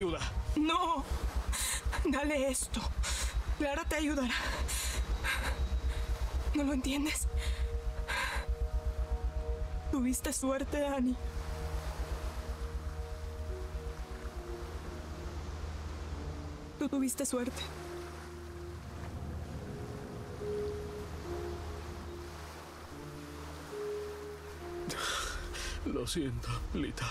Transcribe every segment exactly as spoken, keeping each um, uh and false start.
ayuda. No, dale esto. Clara te ayudará. ¿No lo entiendes? Tuviste suerte, Ani. Tú tuviste suerte. Lo siento, Lita.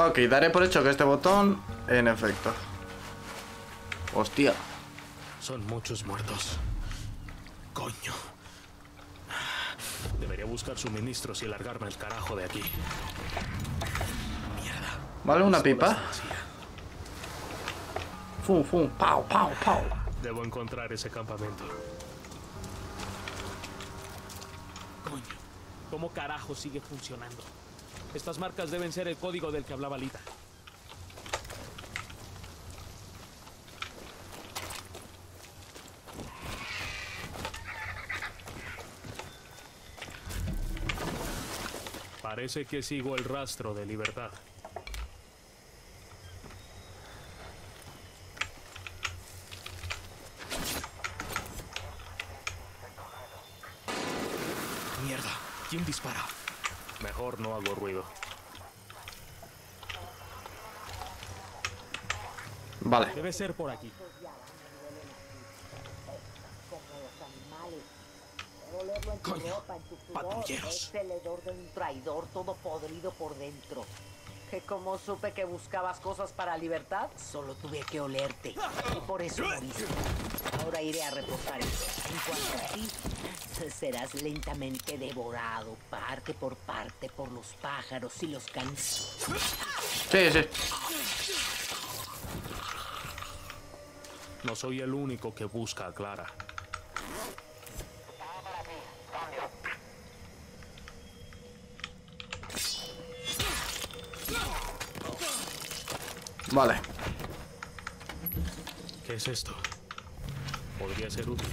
Ok, daré por hecho que este botón, en efecto. Hostia. Son muchos muertos. Coño. Debería buscar suministros y largarme el carajo de aquí. Mierda. ¿Vale una pipa? Fum, fum, pau, pau, pau. Debo encontrar ese campamento. Coño. ¿Cómo carajo sigue funcionando? Estas marcas deben ser el código del que hablaba Lita. Parece que sigo el rastro de libertad. Mierda, ¿quién dispara? Mejor no hago ruido. Vale. Debe ser por aquí. Coño, patrulleros. Celedor de un traidor todo podrido por dentro. Que como supe que buscabas cosas para libertad, solo tuve que olerte. Y por eso moriste. Ahora iré a reposar. En cuanto a ti, serás lentamente devorado, parte por parte, por los pájaros y los canis. Sí, sí. No soy el único que busca a Clara. Vale. ¿Qué es esto? Podría ser útil.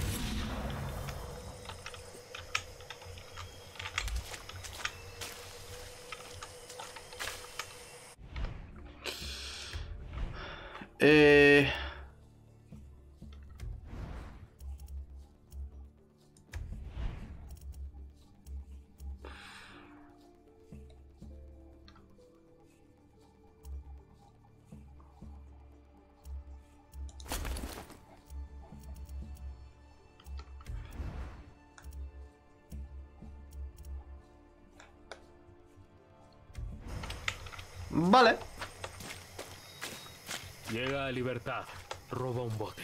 Eh... Vale. Llega a libertad, roba un bote,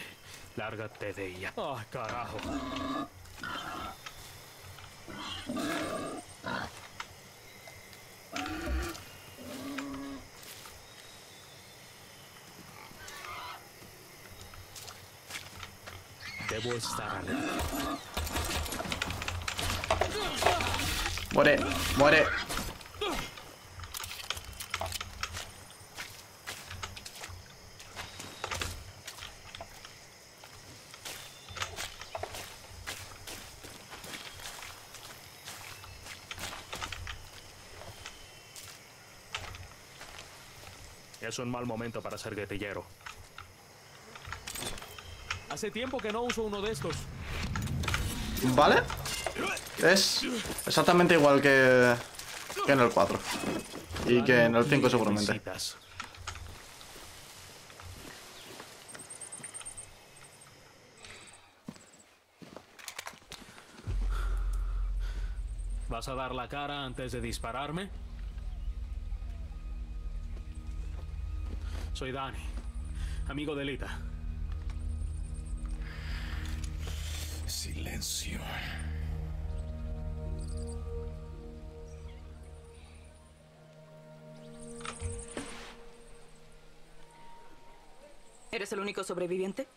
lárgate de ella. ¡Ah, carajo! Debo estar alerta. Muere, muere. Es un mal momento para ser guerrillero. Hace tiempo que no uso uno de estos. ¿Vale? Es exactamente igual que, que en el cuatro. Y que en el cinco seguramente. ¿Vas a dar la cara antes de dispararme? Soy Dani, amigo de Lita. Silencio. ¿Eres el único sobreviviente?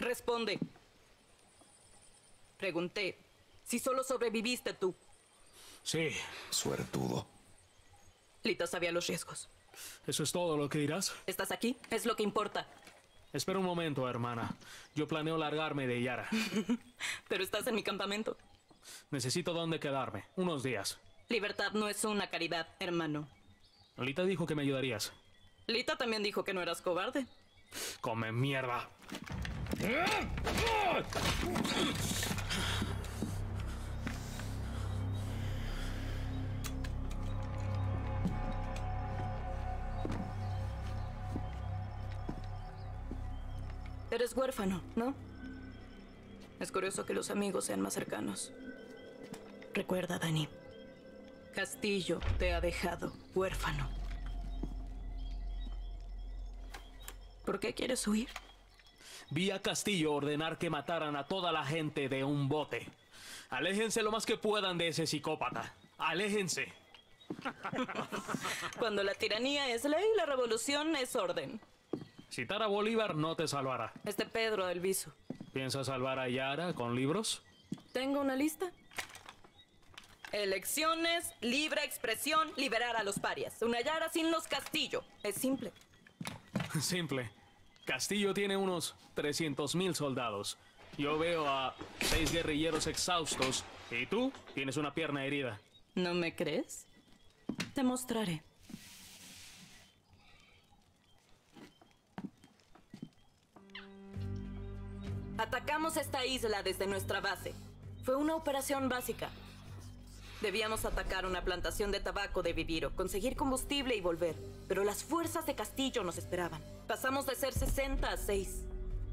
Responde. Pregunté si solo sobreviviste tú. Sí. Suertudo. Lita sabía los riesgos. ¿Eso es todo lo que dirás? ¿Estás aquí? Es lo que importa. Espera un momento, hermana. Yo planeo largarme de Yara. Pero estás en mi campamento. Necesito dónde quedarme. Unos días. Libertad no es una caridad, hermano. Lita dijo que me ayudarías. Lita también dijo que no eras cobarde. Come mierda. Eres huérfano, ¿no? Es curioso que los amigos sean más cercanos. Recuerda, Dani. Castillo te ha dejado huérfano. ¿Por qué quieres huir? Vi a Castillo ordenar que mataran a toda la gente de un bote. Aléjense lo más que puedan de ese psicópata. Aléjense. Cuando la tiranía es ley, la revolución es orden. Citar a Bolívar no te salvará. Este Pedro del Viso. ¿Piensas salvar a Yara con libros? Tengo una lista. Elecciones, libre expresión, liberar a los parias. Una Yara sin los Castillo. Es simple. Simple. Castillo tiene unos trescientos mil soldados. Yo veo a seis guerrilleros exhaustos. Y tú tienes una pierna herida. ¿No me crees? Te mostraré. Atacamos esta isla desde nuestra base. Fue una operación básica. Debíamos atacar una plantación de tabaco de Viviro, conseguir combustible y volver. Pero las fuerzas de Castillo nos esperaban. Pasamos de ser sesenta a seis.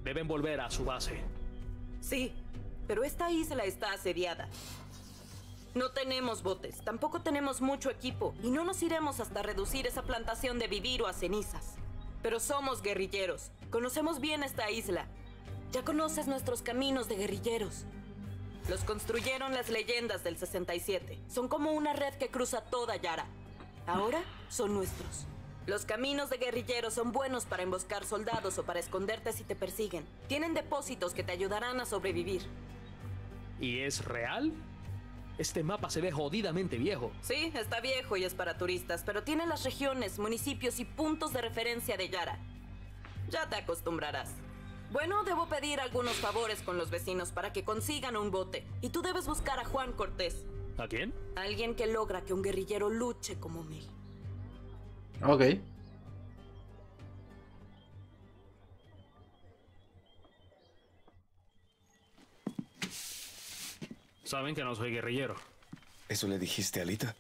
Deben volver a su base. Sí, pero esta isla está asediada. No tenemos botes, tampoco tenemos mucho equipo. Y no nos iremos hasta reducir esa plantación de Viviro a cenizas. Pero somos guerrilleros. Conocemos bien esta isla. Ya conoces nuestros caminos de guerrilleros. Los construyeron las leyendas del sesenta y siete. Son como una red que cruza toda Yara. Ahora son nuestros. Los caminos de guerrilleros son buenos para emboscar soldados o para esconderte si te persiguen. Tienen depósitos que te ayudarán a sobrevivir. ¿Y es real? Este mapa se ve jodidamente viejo. Sí, está viejo y es para turistas, pero tiene las regiones, municipios y puntos de referencia de Yara. Ya te acostumbrarás. Bueno, debo pedir algunos favores con los vecinos para que consigan un bote. Y tú debes buscar a Juan Cortés. ¿A quién? Alguien que logra que un guerrillero luche como mí. Ok. Saben que no soy guerrillero. ¿Eso le dijiste a Lita?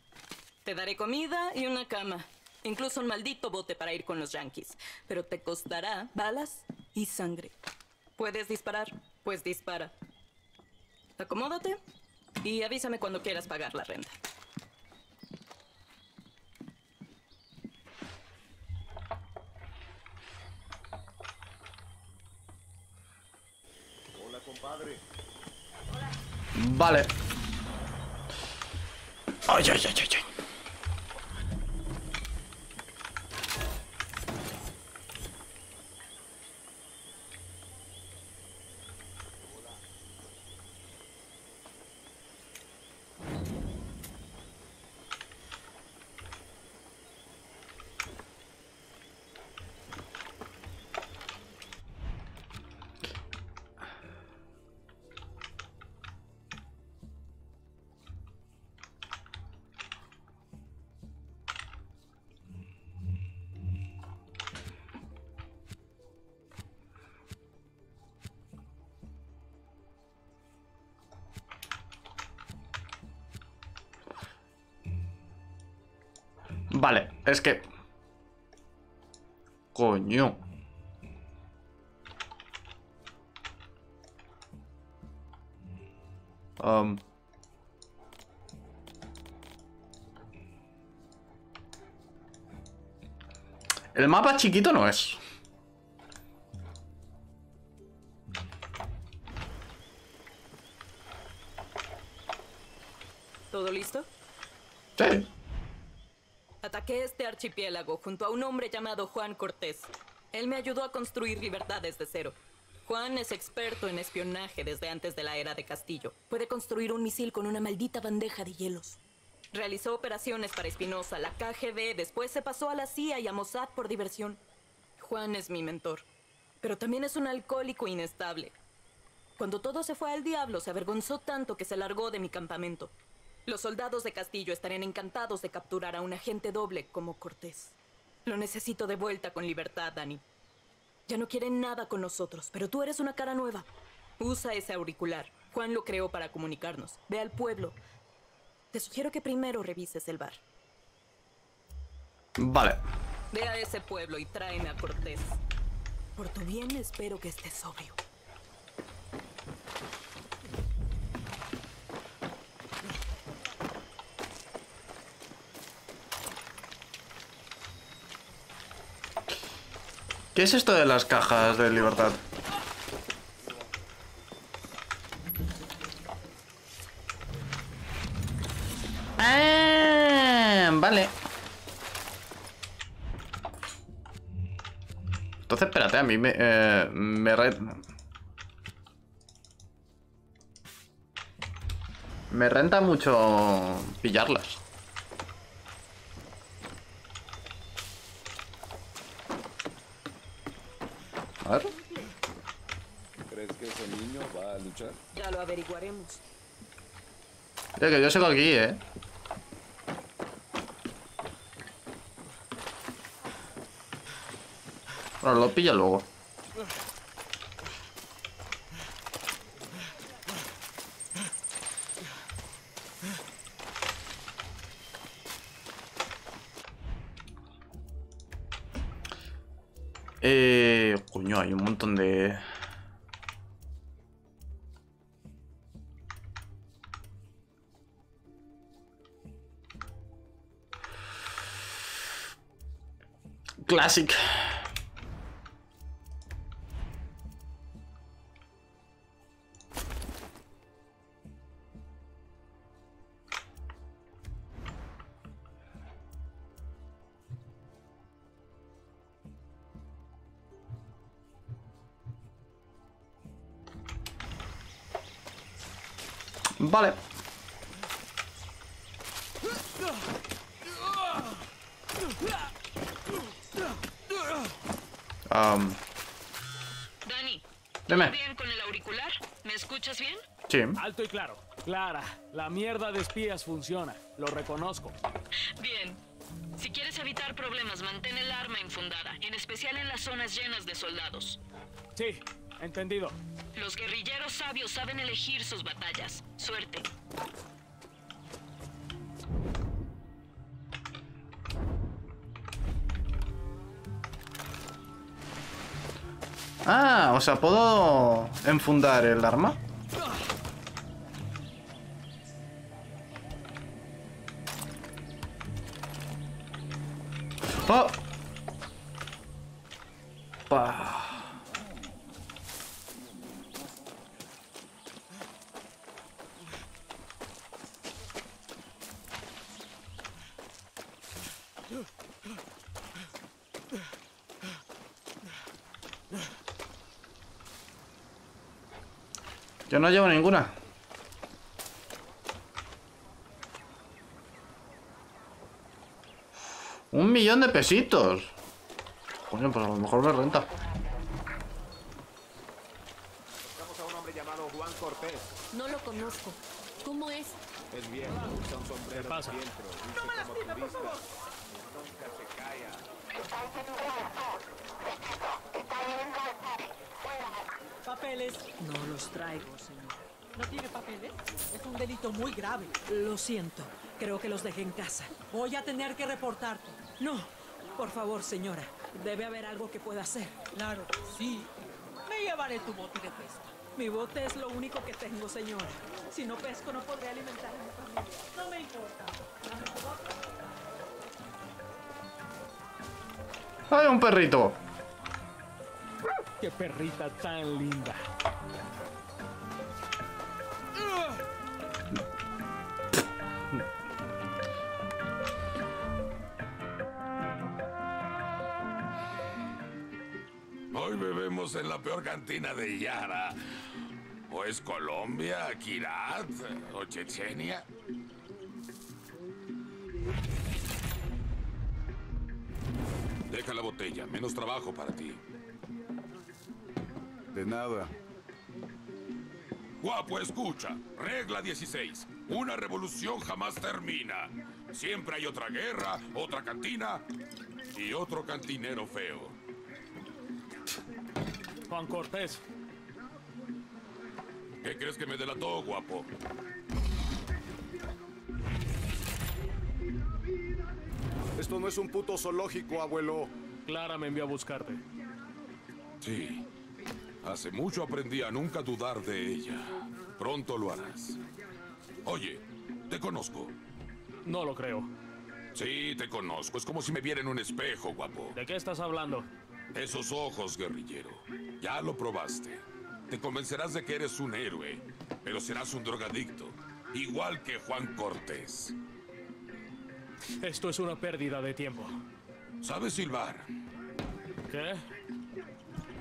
Te daré comida y una cama. Incluso un maldito bote para ir con los yanquis. Pero te costará balas y sangre. ¿Puedes disparar? Pues dispara. Acomódate y avísame cuando quieras pagar la renta. Hola, compadre. Hola. Vale. Ay, ay, ay, ay, ay. Vale, es que... Coño. Um... El mapa chiquito no es. ¿Todo listo? Sí. Ataqué este archipiélago junto a un hombre llamado Juan Cortés. Él me ayudó a construir libertad desde cero. Juan es experto en espionaje desde antes de la era de Castillo. Puede construir un misil con una maldita bandeja de hielos. Realizó operaciones para Espinosa, la K G B, después se pasó a la C I A y a Mossad por diversión. Juan es mi mentor, pero también es un alcohólico inestable. Cuando todo se fue al diablo, se avergonzó tanto que se largó de mi campamento. Los soldados de Castillo estarían encantados de capturar a un agente doble como Cortés. Lo necesito de vuelta con libertad, Dani. Ya no quieren nada con nosotros, pero tú eres una cara nueva. Usa ese auricular. Juan lo creó para comunicarnos. Ve al pueblo. Te sugiero que primero revises el bar. Vale. Ve a ese pueblo y tráeme a Cortés. Por tu bien, espero que estés sobrio. ¿Qué es esto de las cajas de libertad? Ah, vale. Entonces, espérate, a mí me... Eh, me, re... me renta mucho pillarlas. A ver. ¿Crees que ese niño va a luchar? Ya lo averiguaremos. Mira que yo sigo aquí, eh. Bueno, lo pilla luego. Eh... Coño, hay un montón de... Classic. Vale. Um. Dani, ¿todo bien con el auricular? ¿Me escuchas bien? Sí. Alto y claro. Clara, la mierda de espías funciona. Lo reconozco. Bien. Si quieres evitar problemas, mantén el arma infundada, en especial en las zonas llenas de soldados. Sí, entendido. Los guerrilleros sabios saben elegir sus batallas. Suerte. Ah, o sea, ¿puedo enfundar el arma? Oh. Pa. Yo no llevo ninguna. Un millón de pesitos. Coño, pues a lo mejor me renta. Buscamos a un hombre llamado Juan Cortés. No lo conozco. ¿Cómo es? Es bien, usa un sombrero. ¿Qué pasa? Toma las pilas, por favor. Nunca se calla. Papeles. No los traigo, señor. ¿No tiene papeles? Es un delito muy grave. Lo siento. Creo que los dejé en casa. Voy a tener que reportarte. No. Por favor, señora. Debe haber algo que pueda hacer. Claro, sí. Me llevaré tu bote de pesca. Mi bote es lo único que tengo, señora. Si no pesco, no podré alimentar a mi familia. No me importa. Hay un perrito. ¡Qué perrita tan linda! comimos en la peor cantina de Yara. ¿O es Colombia, Kirat o Chechenia? Deja la botella, menos trabajo para ti. De nada. Guapo, escucha. Regla dieciséis. Una revolución jamás termina. Siempre hay otra guerra, otra cantina y otro cantinero feo. Juan Cortés. ¿Qué crees que me delató, guapo? Esto no es un puto zoológico, abuelo. Clara me envió a buscarte. Sí. Hace mucho aprendí a nunca dudar de ella. Pronto lo harás. Oye, te conozco. No lo creo. Sí, te conozco. Es como si me viera en un espejo, guapo. ¿De qué estás hablando? Esos ojos, guerrillero. Ya lo probaste. Te convencerás de que eres un héroe, pero serás un drogadicto, igual que Juan Cortés. Esto es una pérdida de tiempo. ¿Sabes silbar? ¿Qué?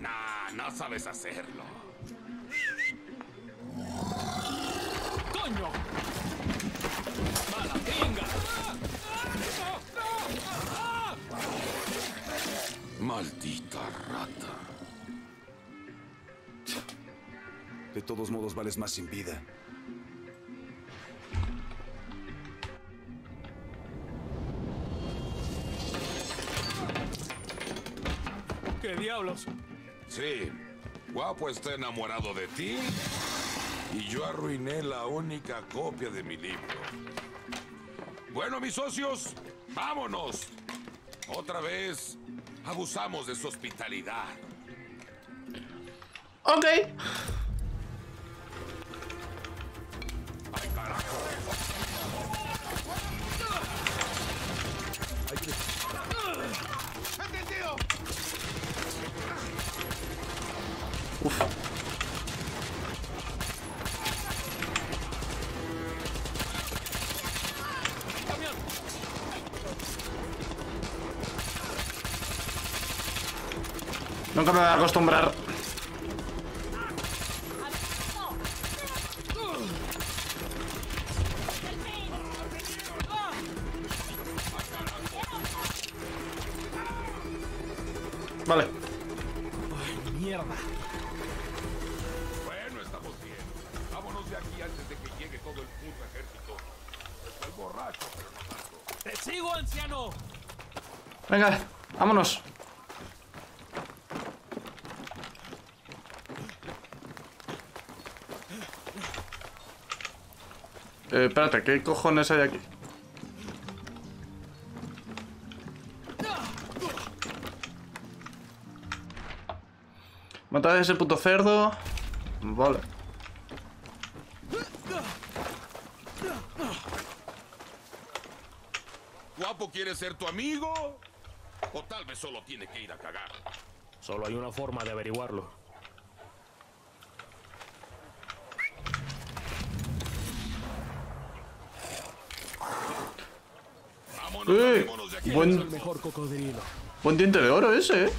Nah, no sabes hacerlo. ¡Coño! ¡Mala pinga! ¡Ah! ¡Ah! ¡No! ¡No! ¡Ah! Maldita rata. De todos modos vales más sin vida. ¡Qué diablos! Sí, guapo está enamorado de ti y yo arruiné la única copia de mi libro. Bueno, mis socios, vámonos. Otra vez abusamos de su hospitalidad. Ok. Ay, carajo. Ay, qué... ¡Entendido! Uf. Nunca me voy a acostumbrar. Vale. Ay, mierda. Antes de que llegue todo el puto ejército. Estoy borracho, pero no tanto. ¡Te sigo, anciano! Venga, vámonos. Eh, espérate, ¿qué cojones hay aquí? Matad a ese puto cerdo. Vale. ¿Guapo quiere ser tu amigo? O tal vez solo tiene que ir a cagar. Solo hay una forma de averiguarlo. Vámonos, eh, vámonos de aquí. Buen, mejor cocodrilo. Buen diente de oro ese, ¿eh?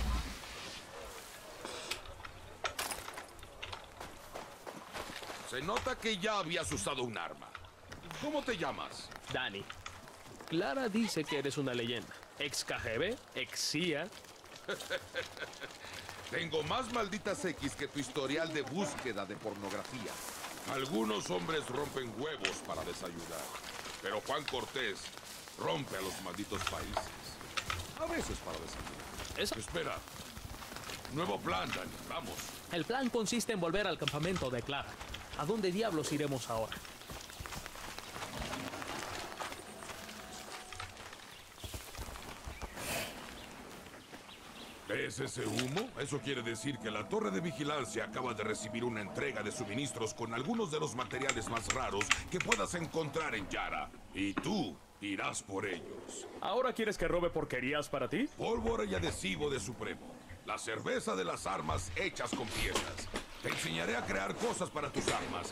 Se nota que ya habías usado un arma. ¿Cómo te llamas? Dani. Clara dice que eres una leyenda. Ex K G B, ex C I A. Tengo más malditas X que tu historial de búsqueda de pornografía. Algunos hombres rompen huevos para desayunar, pero Juan Cortés rompe a los malditos países. A veces para desayunar. ¿Eso? Espera. Nuevo plan, Dani. Vamos. El plan consiste en volver al campamento de Clara. ¿A dónde diablos iremos ahora? ¿Es ese humo? Eso quiere decir que la torre de vigilancia acaba de recibir una entrega de suministros con algunos de los materiales más raros que puedas encontrar en Yara. Y tú irás por ellos. ¿Ahora quieres que robe porquerías para ti? Pólvora y adhesivo de Supremo. La cerveza de las armas hechas con piedras. Te enseñaré a crear cosas para tus armas.